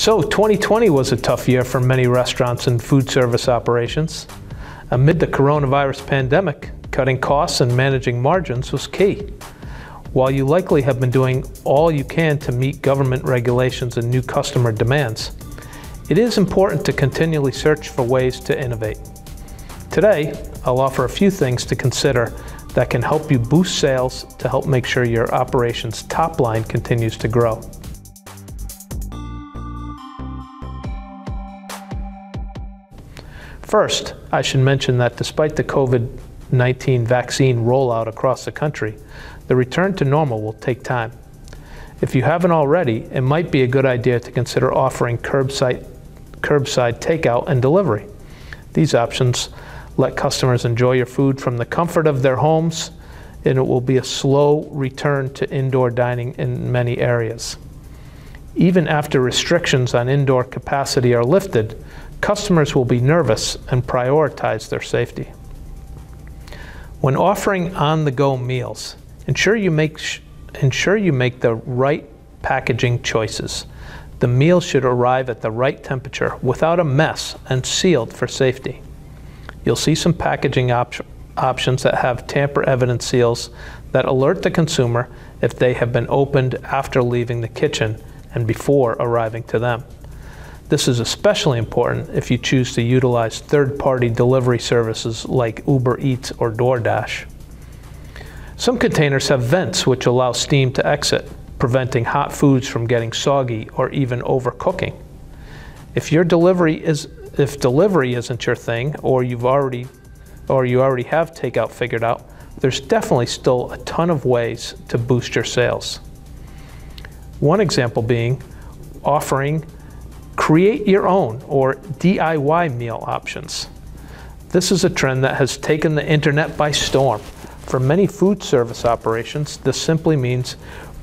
So 2020 was a tough year for many restaurants and food service operations. Amid the coronavirus pandemic, cutting costs and managing margins was key. While you likely have been doing all you can to meet government regulations and new customer demands, it is important to continually search for ways to innovate. Today, I'll offer a few things to consider that can help you boost sales to help make sure your operation's top line continues to grow. First, I should mention that despite the COVID-19 vaccine rollout across the country, the return to normal will take time. If you haven't already, it might be a good idea to consider offering curbside takeout and delivery. These options let customers enjoy your food from the comfort of their homes, and it will be a slow return to indoor dining in many areas. Even after restrictions on indoor capacity are lifted, customers will be nervous and prioritize their safety. When offering on-the-go meals, ensure you make the right packaging choices. The meal should arrive at the right temperature without a mess and sealed for safety. You'll see some packaging options that have tamper-evident seals that alert the consumer if they have been opened after leaving the kitchen and before arriving to them. This is especially important if you choose to utilize third-party delivery services like Uber Eats or DoorDash. Some containers have vents which allow steam to exit, preventing hot foods from getting soggy or even overcooking. If delivery isn't your thing, or you already have takeout figured out, there's definitely still a ton of ways to boost your sales. One example being offering create your own or DIY meal options. This is a trend that has taken the internet by storm. For many food service operations, this simply means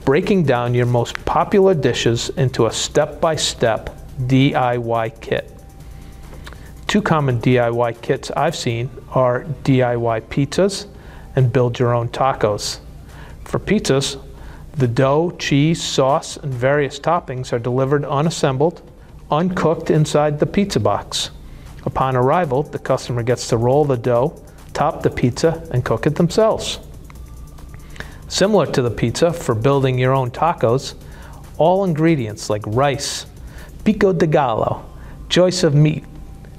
breaking down your most popular dishes into a step-by-step DIY kit. Two common DIY kits I've seen are DIY pizzas and build your own tacos. For pizzas, the dough, cheese, sauce, and various toppings are delivered unassembled, uncooked inside the pizza box. Upon arrival, the customer gets to roll the dough, top the pizza, and cook it themselves. Similar to the pizza for building your own tacos, all ingredients like rice, pico de gallo, choice of meat,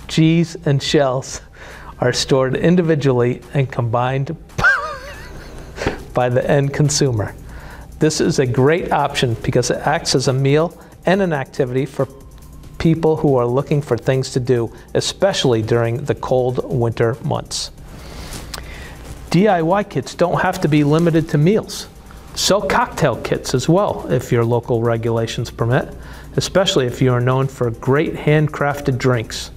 cheese, and shells are stored individually and combined by the end consumer. This is a great option because it acts as a meal and an activity for people who are looking for things to do, especially during the cold winter months. DIY kits don't have to be limited to meals. Sell cocktail kits as well if your local regulations permit, especially if you are known for great handcrafted drinks.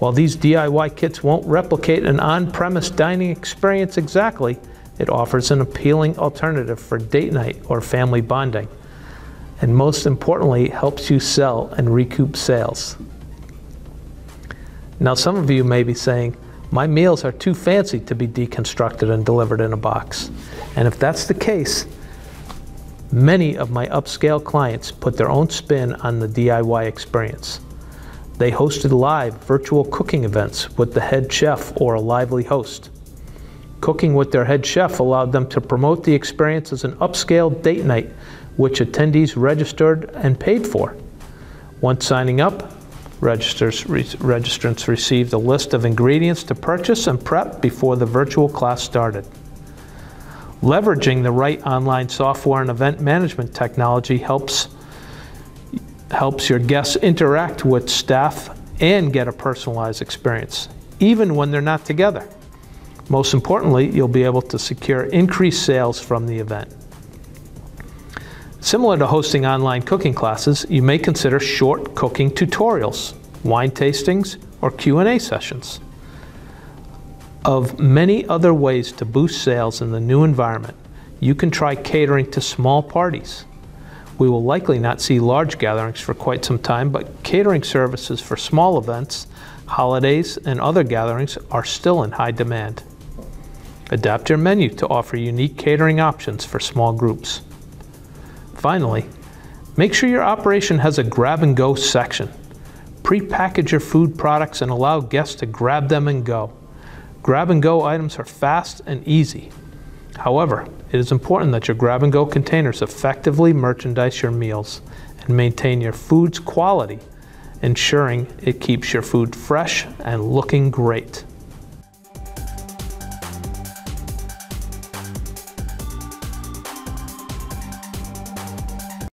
While these DIY kits won't replicate an on-premise dining experience exactly, it offers an appealing alternative for date night or family bonding, and most importantly, helps you sell and recoup sales. Now, some of you may be saying, my meals are too fancy to be deconstructed and delivered in a box. And if that's the case, many of my upscale clients put their own spin on the DIY experience. They hosted live virtual cooking events with the head chef or a lively host. Cooking with their head chef allowed them to promote the experience as an upscale date night, which attendees registered and paid for. Once signing up, registrants received a list of ingredients to purchase and prep before the virtual class started. Leveraging the right online software and event management technology helps your guests interact with staff and get a personalized experience, even when they're not together. Most importantly, you'll be able to secure increased sales from the event. Similar to hosting online cooking classes, you may consider short cooking tutorials, wine tastings, or Q&A sessions. Of many other ways to boost sales in the new environment, you can try catering to small parties. We will likely not see large gatherings for quite some time, but catering services for small events, holidays, and other gatherings are still in high demand. Adapt your menu to offer unique catering options for small groups. Finally, Make sure your operation has a grab-and-go section. Pre-package your food products and allow guests to grab them and go. Grab-and-go items are fast and easy. However, it is important that your grab-and-go containers effectively merchandise your meals and maintain your food's quality, ensuring it keeps your food fresh and looking great.